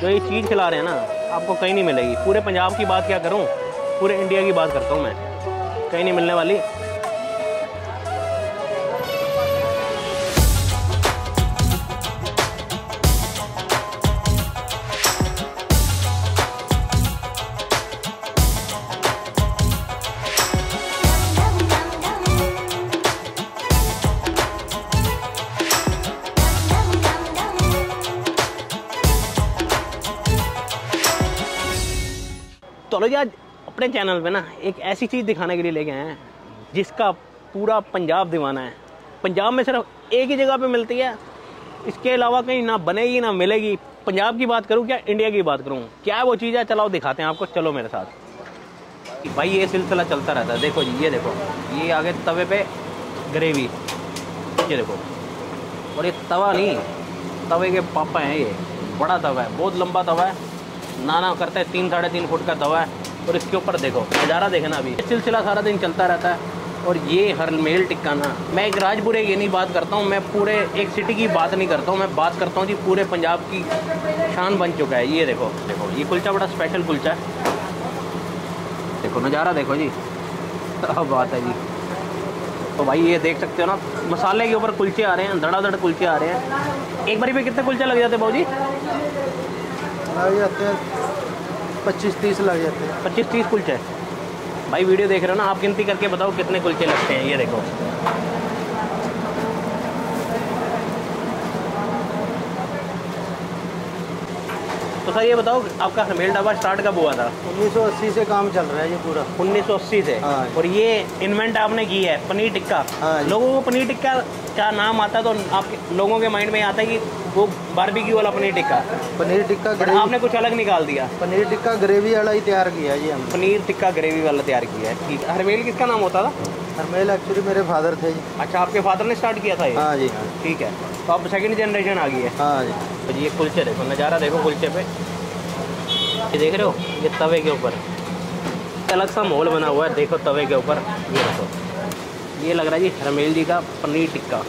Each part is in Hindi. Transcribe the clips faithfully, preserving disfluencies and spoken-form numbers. जो ये चीज़ खिला रहे हैं ना आपको कहीं नहीं मिलेगी। पूरे पंजाब की बात क्या करूँ, पूरे इंडिया की बात करता हूँ मैं, कहीं नहीं मिलने वाली। चलो यार, अपने चैनल पे ना एक ऐसी चीज़ दिखाने के लिए लेके आए हैं जिसका पूरा पंजाब दीवाना है। पंजाब में सिर्फ एक ही जगह पे मिलती है, इसके अलावा कहीं ना बनेगी ना मिलेगी। पंजाब की बात करूँ क्या, इंडिया की बात करूँ क्या, वो चीज़ है। चलाओ दिखाते हैं आपको, चलो मेरे साथ भाई। ये सिलसिला चलता रहता है। देखो जी, ये देखो, ये आगे तवे पे ग्रेवी, ये देखो। और ये तवा नहीं, तवे के पापा हैं। ये बड़ा तवा है, बहुत लंबा तवा है, नाना करता है, तीन साढ़े तीन फुट का तवा है। और इसके ऊपर देखो नज़ारा, देखना अभी ये सिलसिला सारा दिन चलता रहता है। और ये हरमेल टिक्का ना, मैं एक राजपुरे की नहीं बात करता हूँ, मैं पूरे एक सिटी की बात नहीं करता हूँ, मैं बात करता हूँ जी पूरे पंजाब की शान बन चुका है। ये देखो, देखो ये कुलचा बड़ा स्पेशल कुलचा है। देखो नज़ारा देखो जी, क्या बात है जी। तो भाई ये देख सकते हो ना, मसाले के ऊपर कुलचे आ रहे हैं, धड़ाधड़ कुलचे आ रहे हैं। एक बारी पे कितने कुलचे लग जाते भाजी? लग जाते हैं पच्चीस तीस, लग जाते हैं पच्चीस तीस कुलचे। भाई वीडियो देख रहे हो ना आप, गिनती करके बताओ कितने कुलचे लगते हैं। ये देखो, तो सर ये बताओ आपका हरमेल ढाबा स्टार्ट कब हुआ था? उन्नीस सौ अस्सी से काम चल रहा है ये पूरा, उन्नीस सौ अस्सी से। और ये इन्वेंट आपने की है पनीर टिक्का। लोगों को पनीर टिक्का का नाम आता तो आपके लोगों के माइंड में आता है कि वो बारबेक्यू वाला पनीर टिक्का। पनीर टिक्का आपने कुछ अलग निकाल दिया, पनीर टिक्का ग्रेवी वाला ही तैयार किया है। ये हमने पनीर टिक्का ग्रेवी वाला तैयार किया है। ठीक है, हरमेल किसका नाम होता था? हरमेल एक्चुअली मेरे फादर थे। अच्छा, आपके फादर ने स्टार्ट किया था ये? हाँ जी। ठीक है, तो अब सेकंड जनरेशन आ गई है। हाँ जी। तो ये कुलचे देखो, नज़ारा देखो कुलचे पे, ये देख रहे हो, ये तवे के ऊपर अलग सा माहौल बना हुआ है। देखो तवे के ऊपर, ये देखो, ये लग रहा है जी हरमेल जी का पनीर टिक्का।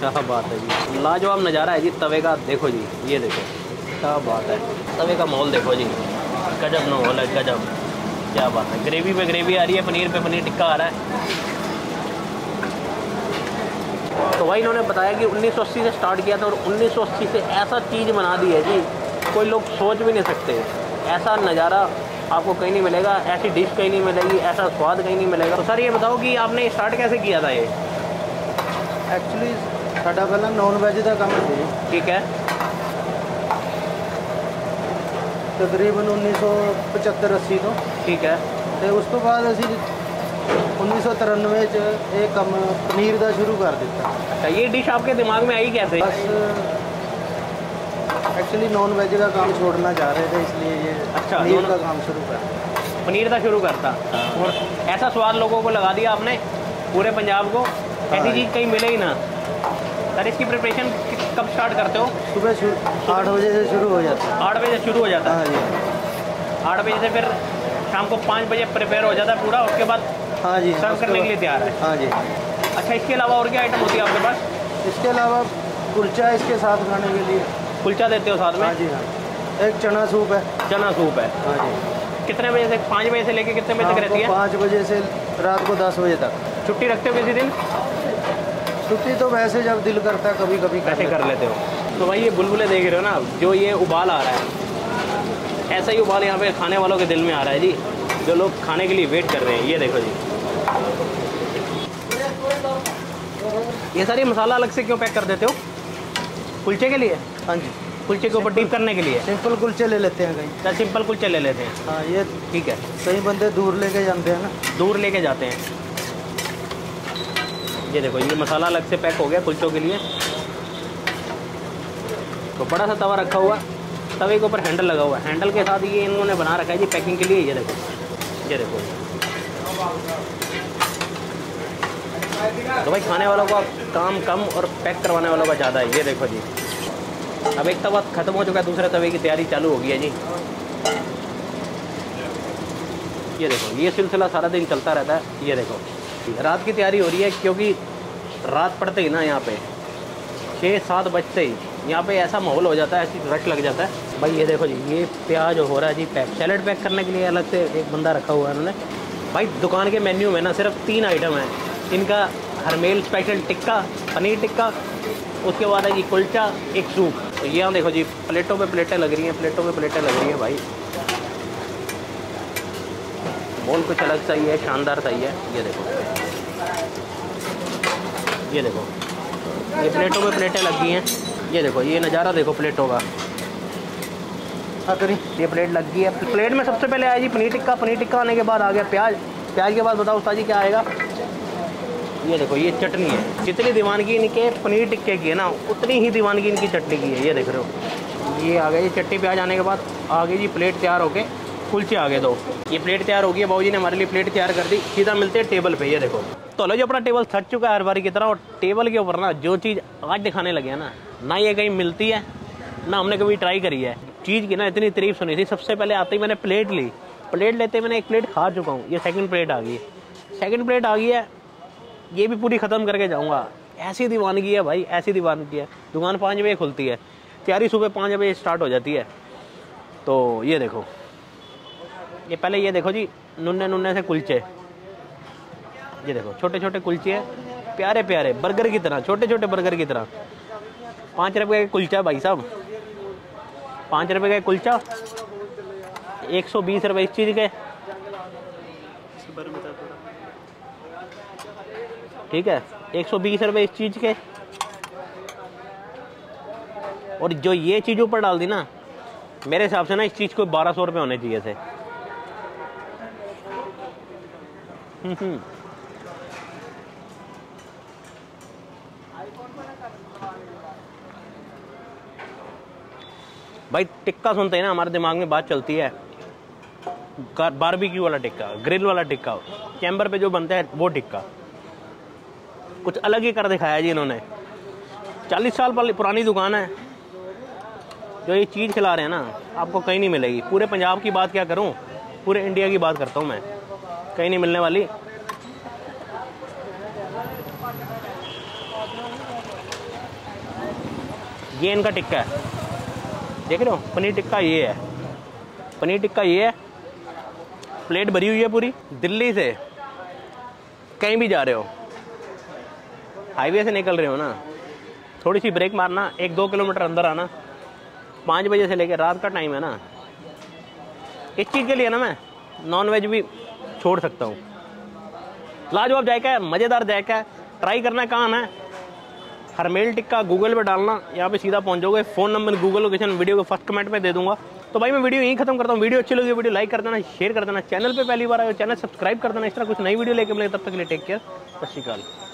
क्या बात है जी, लाजवाब नज़ारा है जी तवे का। देखो जी, ये देखो, क्या बात है, तवे का माहौल देखो जी, गजब ना माहौल है, गजब। क्या बात है, ग्रेवी पे ग्रेवी आ रही है, पनीर पे पनीर टिक्का आ रहा है। तो भाई इन्होंने बताया कि उन्नीस सौ अस्सी से स्टार्ट किया था और उन्नीस सौ अस्सी से ऐसा चीज़ बना दी है जी, कोई लोग सोच भी नहीं सकते। ऐसा नज़ारा आपको कहीं नहीं मिलेगा, ऐसी डिश कहीं नहीं मिलेगी, ऐसा स्वाद कहीं नहीं मिलेगा। तो सर ये बताओ कि आपने स्टार्ट कैसे किया था ये? एक्चुअली साडा पहला नॉन वैज का काम है। ठीक है, तकरीबन उन्नीस सौ पचहत्तर अस्सी तो। ठीक है, तो उस तो बाद असी उन्नीस सौ तिरानवे च एक काम पनीर का शुरू कर दिया। अच्छा, ये डिश आपके दिमाग में आई कैसे? बस एक्चुअली नॉन वेज का काम छोड़ना चाह रहे थे, इसलिए ये अच्छा पनीर का काम शुरू कर पनीर का शुरू करता। और ऐसा स्वाद लोगों को लगा दिया आपने पूरे पंजाब को, ऐसी चीज़ कहीं मिले ही ना। सर इसकी प्रिपरेशन कब स्टार्ट करते हो? सुबह आठ बजे से शुरू हो जाता है। आठ बजे से शुरू हो जाता है। हाँ जी, आठ बजे से फिर शाम को पाँच बजे प्रिपेयर हो जाता है पूरा, उसके बाद हाँ जी सर्व करने के लिए तैयार है। हाँ जी। अच्छा, इसके अलावा और क्या आइटम होती है आपके पास? इसके अलावा कुलचा, इसके साथ खाने के लिए कुलचा देते हो साथ में? हाँ जी हाँ। एक चना सूप है। चना सूप है, हाँ जी। कितने बजे से? पाँच बजे से लेके कितने बजे तक रहती है? पाँच बजे से रात को दस बजे तक। छुट्टी रखते हो किसी दिन? छुट्टी तो वैसे जब दिल करता है कभी कभी कैसे कर लेते हो। तो भाई ये बुलबुले देख रहे हो ना, जो ये उबाल आ रहा है, ऐसा ही उबाल यहाँ पे खाने वालों के दिल में आ रहा है जी, जो लोग खाने के लिए वेट कर रहे हैं। ये देखो जी, ये सारी मसाला अलग से क्यों पैक कर देते हो? कुलचे के लिए? हाँ जी, कुलचे के ऊपर डीप करने के लिए। सिंपल कुलचे ले लेते हैं कहीं? क्या सिंपल कुलचे ले लेते हैं? हाँ ये ठीक है। कई बंदे दूर लेके जाते हैं ना, दूर लेके जाते हैं। ये देखो, ये मसाला अलग से पैक हो गया कुलचों के लिए। तो बड़ा सा तवा रखा हुआ, तवे के ऊपर हैंडल लगा हुआ, हैंडल के साथ ये इन्होंने बना रखा है जी पैकिंग के लिए। ये देखो, ये देखो। तो भाई खाने वालों का काम कम और पैक करवाने वालों का ज़्यादा है। ये देखो जी, अब एक तवा ख़त्म हो चुका है, दूसरे तवे की तैयारी चालू हो गई है जी। ये देखो, ये सिलसिला सारा दिन चलता रहता है। ये देखो, रात की तैयारी हो रही है, क्योंकि रात पड़ते ही ना यहाँ पे छः सात बजते ही यहाँ पे ऐसा माहौल हो जाता है, ऐसी रश लग जाता है। भाई ये देखो जी, ये प्याज हो रहा है जी पैक, सैलड पैक करने के लिए अलग से एक बंदा रखा हुआ है उन्होंने। भाई दुकान के मेन्यू में ना सिर्फ तीन आइटम हैं इनका, हरमेल स्पेशल टिक्का, पनीर टिक्का, उसके बाद है जी कुलचा, एक सूप। तो ये हम देखो जी प्लेटों पे प्लेटें लग रही हैं, प्लेटों पे प्लेटें लग रही हैं भाई। बोल कुछ अलग सा ही है, शानदार सा ही है। ये देखो ये देखो ये प्लेटों पे प्लेटें लग गई हैं। ये देखो ये नज़ारा देखो प्लेटों का। हाँ करी ये प्लेट लग गई है। प्लेट में सबसे पहले आया जी पनीर टिक्का, पनीर टिक्का आने के बाद आ गया प्याज, प्याज के बाद बताओ उस्ताद जी क्या आएगा। ये देखो ये चटनी है, जितनी दीवानगी इनके पनीर टिक्के की है ना उतनी ही दीवानगी इनकी चटनी की है। ये देख रहे हो ये आ गया जी चटनी, प्याज आने के बाद आ गई जी प्लेट तैयार होके कुलचे आ गए दो। ये प्लेट तैयार हो गई है, बाबूजी ने हमारे लिए प्लेट तैयार कर दी। सीधा मिलते हैं टेबल पे। ये देखो तो लो जो अपना टेबल थक चुका है हर बारी की तरह, और टेबल के ऊपर ना जो चीज़ आज दिखाने लगे हैं ना, ना ये कहीं मिलती है ना हमने कभी ट्राई करी है। चीज़ की ना इतनी तारीफ सुनी थी। सबसे पहले आते ही मैंने प्लेट ली, प्लेट लेते मैंने एक प्लेट खा चुका हूँ। ये सेकेंड प्लेट आ गई, सेकेंड प्लेट आ गई है, ये भी पूरी ख़त्म करके जाऊंगा। ऐसी दीवानगी है भाई, ऐसी दीवानगी है। दुकान पाँच बजे खुलती है, तैयारी सुबह पाँच बजे स्टार्ट हो जाती है। तो ये देखो ये पहले ये देखो जी नुन्ने नुन्ने से कुलचे, ये देखो छोटे छोटे कुलचे हैं, प्यारे प्यारे बर्गर की तरह, छोटे छोटे बर्गर की तरह। पाँच रुपये का कुलचा भाई साहब, पाँच रुपये का कुलचा, एक सौ बीस रुपये इस चीज़ के, ठीक है एक सौ बीस रुपये इस चीज़ के। और जो ये चीज़ ऊपर डाल दी ना, मेरे हिसाब से ना इस चीज़ को बारह सौ रुपये होने चाहिए थे। भाई टिक्का सुनते हैं ना हमारे दिमाग में बात चलती है बारबेक्यू वाला टिक्का, ग्रिल वाला टिक्का, चैम्बर पे जो बनता है वो टिक्का। कुछ अलग ही कर दिखाया जी इन्होंने। चालीस साल पहले पुरानी दुकान है, जो ये चीज़ खिला रहे हैं ना आपको कहीं नहीं मिलेगी। पूरे पंजाब की बात क्या करूं, पूरे इंडिया की बात करता हूं मैं, कहीं नहीं मिलने वाली। ये इनका टिक्का है, देख रहे हो पनीर टिक्का ये है, पनीर टिक्का ये है। प्लेट भरी हुई है पूरी। दिल्ली से कहीं भी जा रहे हो, हाईवे से निकल रहे हो ना, थोड़ी सी ब्रेक मारना, एक दो किलोमीटर अंदर आना। पाँच बजे से लेकर रात का टाइम है ना, इस चीज़ के लिए ना मैं नॉनवेज भी छोड़ सकता हूँ। लाजवाब जायका है, मज़ेदार जायका है। ट्राई करना कहाँ है, हरमेल टिक्का गूगल पे डालना, यहाँ पे सीधा पहुँच जाओगे। Phone number Google location video के फर्स्ट कमेंट में दे दूँगा। तो भाई मैं वीडियो यहीं खत्म करता हूँ। वीडियो अच्छी लगी वीडियो लाइक कर देना, शेयर कर देना। चैनल पर पहली बार आए हो चैनल सब्सक्राइब कर देना। इस तरह कुछ नई वीडियो लेकर मिले, तब तक के लिए टेक केयर, सत श्री अकाल।